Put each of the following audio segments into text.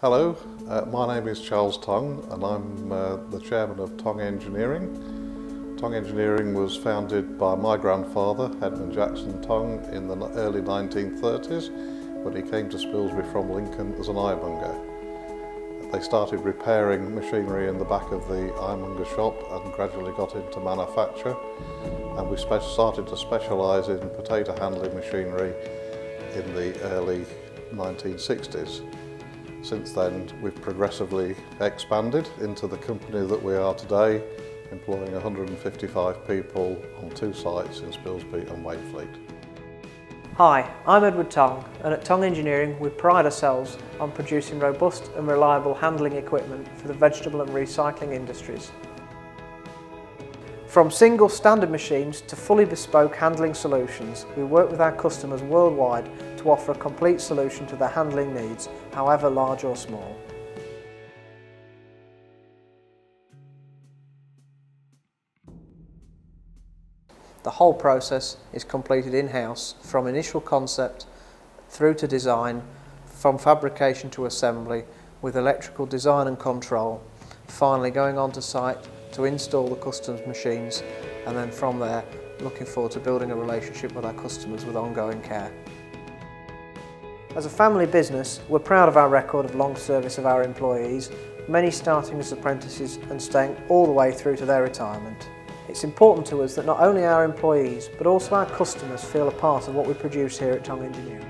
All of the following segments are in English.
Hello, my name is Charles Tong and I'm the chairman of Tong Engineering. Tong Engineering was founded by my grandfather, Edmund Jackson Tong, in the early 1930s when he came to Spilsby from Lincoln as an ironmonger. They started repairing machinery in the back of the ironmonger shop and gradually got into manufacture, and we started to specialise in potato handling machinery in the early 1960s. Since then, we've progressively expanded into the company that we are today, employing 155 people on two sites in Spilsby and Wainfleet. Hi, I'm Edward Tong, and at Tong Engineering we pride ourselves on producing robust and reliable handling equipment for the vegetable and recycling industries. From single standard machines to fully bespoke handling solutions, we work with our customers worldwide to offer a complete solution to their handling needs, however large or small. The whole process is completed in-house, from initial concept through to design, from fabrication to assembly, with electrical design and control, finally going on to site to install the customs machines, and then from there looking forward to building a relationship with our customers with ongoing care. As a family business, we're proud of our record of long service of our employees, many starting as apprentices and staying all the way through to their retirement. It's important to us that not only our employees but also our customers feel a part of what we produce here at Tong Engineering.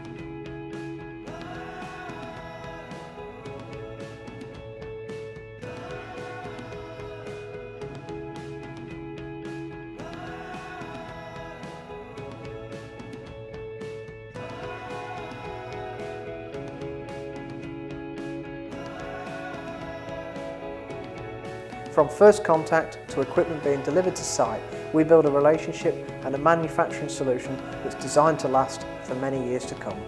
From first contact to equipment being delivered to site, we build a relationship and a manufacturing solution that's designed to last for many years to come.